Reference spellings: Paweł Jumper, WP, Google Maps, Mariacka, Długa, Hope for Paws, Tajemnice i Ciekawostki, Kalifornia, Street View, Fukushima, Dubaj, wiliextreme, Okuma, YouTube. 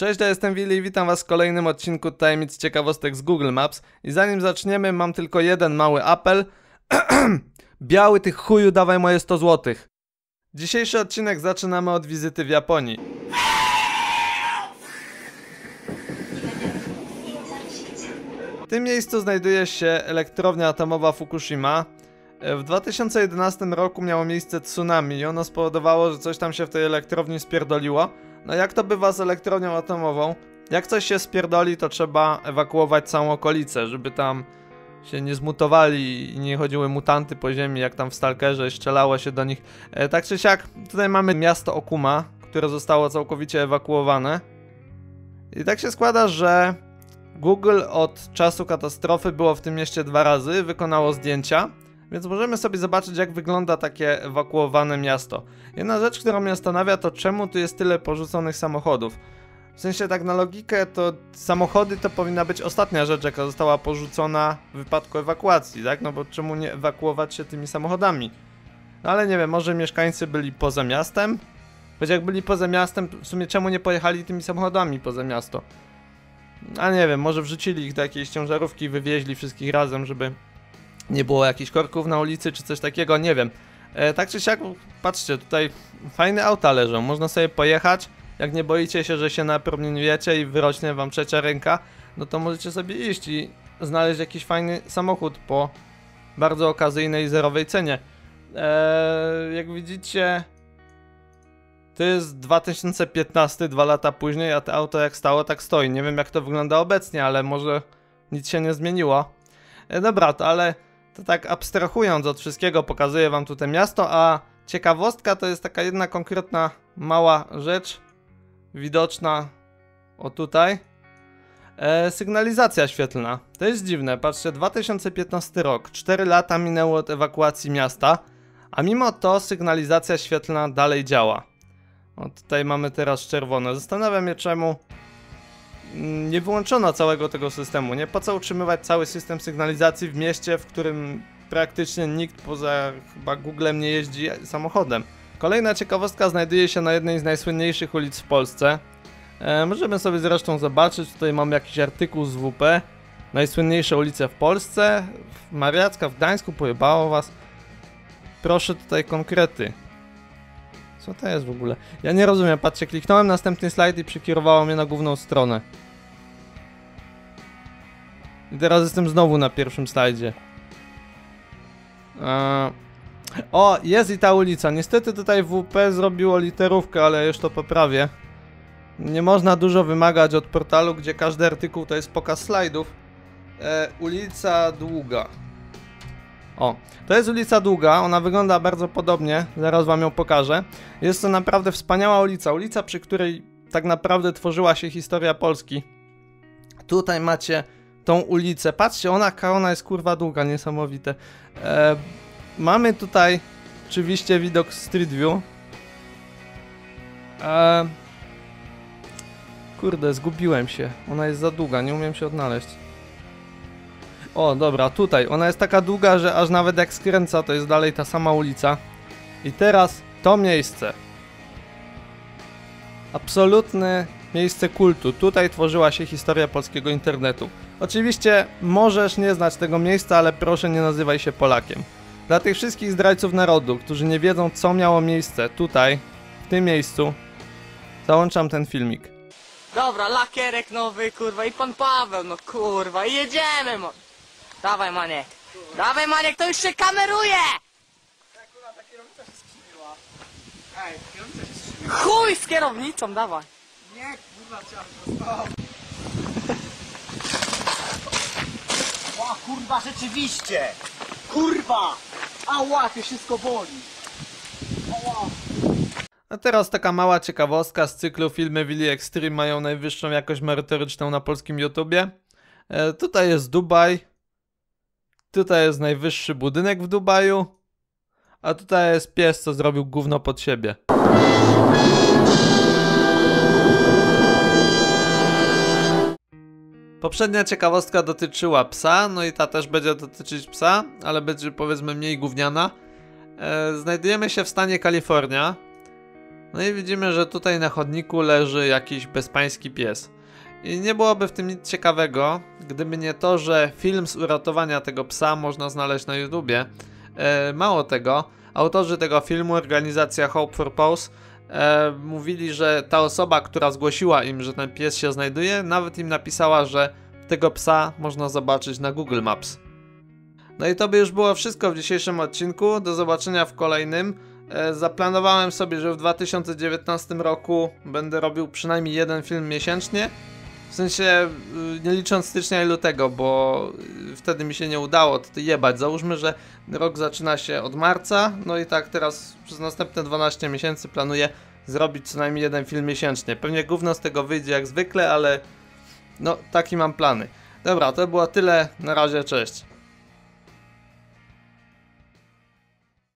Cześć, ja jestem Willy i witam was w kolejnym odcinku Tajemnic i Ciekawostek z Google Maps. I zanim zaczniemy, mam tylko jeden mały apel. Biały, ty chuju, dawaj moje 100 zł. Dzisiejszy odcinek zaczynamy od wizyty w Japonii. W tym miejscu znajduje się elektrownia atomowa Fukushima. W 2011 roku miało miejsce tsunami i ono spowodowało, że coś tam się w tej elektrowni spierdoliło. No jak to bywa z elektrownią atomową? Jak coś się spierdoli, to trzeba ewakuować całą okolicę, żeby tam się nie zmutowali i nie chodziły mutanty po ziemi, jak tam w Stalkerze i strzelało się do nich. Tak czy siak, tutaj mamy miasto Okuma, które zostało całkowicie ewakuowane. I tak się składa, że Google od czasu katastrofy było w tym mieście 2 razy, wykonało zdjęcia. Więc możemy sobie zobaczyć, jak wygląda takie ewakuowane miasto. Jedna rzecz, która mnie zastanawia, to czemu tu jest tyle porzuconych samochodów. W sensie, tak na logikę, to samochody to powinna być ostatnia rzecz, jaka została porzucona w wypadku ewakuacji, tak? No bo czemu nie ewakuować się tymi samochodami? No ale nie wiem, może mieszkańcy byli poza miastem? Choć jak byli poza miastem, w sumie czemu nie pojechali tymi samochodami poza miasto? A nie wiem, może wrzucili ich do jakiejś ciężarówki i wywieźli wszystkich razem, żeby nie było jakichś korków na ulicy czy coś takiego, nie wiem. Tak czy siak, patrzcie, tutaj fajne auta leżą, można sobie pojechać. Jak nie boicie się, że się napromieniujecie i wyrośnie wam trzecia ręka, no to możecie sobie iść i znaleźć jakiś fajny samochód po bardzo okazyjnej, zerowej cenie. Jak widzicie, to jest 2015, 2 lata później, a to auto jak stało, tak stoi. Nie wiem, jak to wygląda obecnie, ale może nic się nie zmieniło. Dobra, to ale to tak abstrahując od wszystkiego, pokazuję wam tu to miasto, a ciekawostka to jest taka jedna konkretna mała rzecz widoczna o tutaj. Sygnalizacja świetlna. To jest dziwne, patrzcie, 2015 rok, 4 lata minęło od ewakuacji miasta, a mimo to sygnalizacja świetlna dalej działa. O, tutaj mamy teraz czerwone. Zastanawiam się, czemu nie wyłączono całego tego systemu, nie? Po co utrzymywać cały system sygnalizacji w mieście, w którym praktycznie nikt poza chyba Googlem nie jeździ samochodem. Kolejna ciekawostka znajduje się na jednej z najsłynniejszych ulic w Polsce. Możemy sobie zresztą zobaczyć, tutaj mam jakiś artykuł z WP. Najsłynniejsze ulice w Polsce, Mariacka w Gdańsku, pojebało was. Proszę tutaj konkrety. Co to jest w ogóle? Ja nie rozumiem, patrzcie, kliknąłem następny slajd i przekierowało mnie na główną stronę. I teraz jestem znowu na pierwszym slajdzie. O, jest i ta ulica. Niestety tutaj WP zrobiło literówkę, ale już to poprawię. Nie można dużo wymagać od portalu, gdzie każdy artykuł to jest pokaz slajdów. Ulica Długa. O, to jest ulica Długa, ona wygląda bardzo podobnie, zaraz wam ją pokażę. Jest to naprawdę wspaniała ulica, przy której tak naprawdę tworzyła się historia Polski. Tutaj macie tą ulicę, patrzcie, ona jest kurwa długa, niesamowite. Mamy tutaj oczywiście widok Street View. Kurde, zgubiłem się, ona jest za długa, nie umiem się odnaleźć. O, dobra, tutaj. Ona jest taka długa, że aż nawet jak skręca, to jest dalej ta sama ulica. I teraz to miejsce. Absolutne miejsce kultu. Tutaj tworzyła się historia polskiego internetu. Oczywiście możesz nie znać tego miejsca, ale proszę nie nazywaj się Polakiem. Dla tych wszystkich zdrajców narodu, którzy nie wiedzą, co miało miejsce tutaj, w tym miejscu, załączam ten filmik. Dobra, lakierek nowy, kurwa, i pan Paweł, no kurwa, i jedziemy, mo. Dawaj, Maniek! Dawaj, Maniek, to już się kameruje! Tak, kurwa, ta kierownica się skrzywiła. Ej, kierownica się skrzywiła. Chuj z kierownicą, dawaj! Nie, kurwa, ciało. Ła, kurwa, rzeczywiście! Kurwa! Ała, to wszystko boli! Ała! A teraz taka mała ciekawostka z cyklu Filmy Willy Extreme mają najwyższą jakość merytoryczną na polskim YouTubie. Tutaj jest Dubaj. Tutaj jest najwyższy budynek w Dubaju, a tutaj jest pies, co zrobił gówno pod siebie. Poprzednia ciekawostka dotyczyła psa, no i ta też będzie dotyczyć psa, ale będzie, powiedzmy, mniej gówniana. Znajdujemy się w stanie Kalifornia. No i widzimy, że tutaj na chodniku leży jakiś bezpański pies. I nie byłoby w tym nic ciekawego, gdyby nie to, że film z uratowania tego psa można znaleźć na YouTubie. Mało tego, autorzy tego filmu, organizacja Hope for Paws, mówili, że ta osoba, która zgłosiła im, że ten pies się znajduje, nawet im napisała, że tego psa można zobaczyć na Google Maps. No i to by już było wszystko w dzisiejszym odcinku. Do zobaczenia w kolejnym. Zaplanowałem sobie, że w 2019 roku będę robił przynajmniej jeden film miesięcznie. W sensie nie licząc stycznia i lutego, bo wtedy mi się nie udało to jebać. Załóżmy, że rok zaczyna się od marca, no i tak teraz przez następne 12 miesięcy planuję zrobić co najmniej jeden film miesięcznie. Pewnie gówno z tego wyjdzie jak zwykle, ale no taki mam plany. Dobra, to było tyle. Na razie, cześć.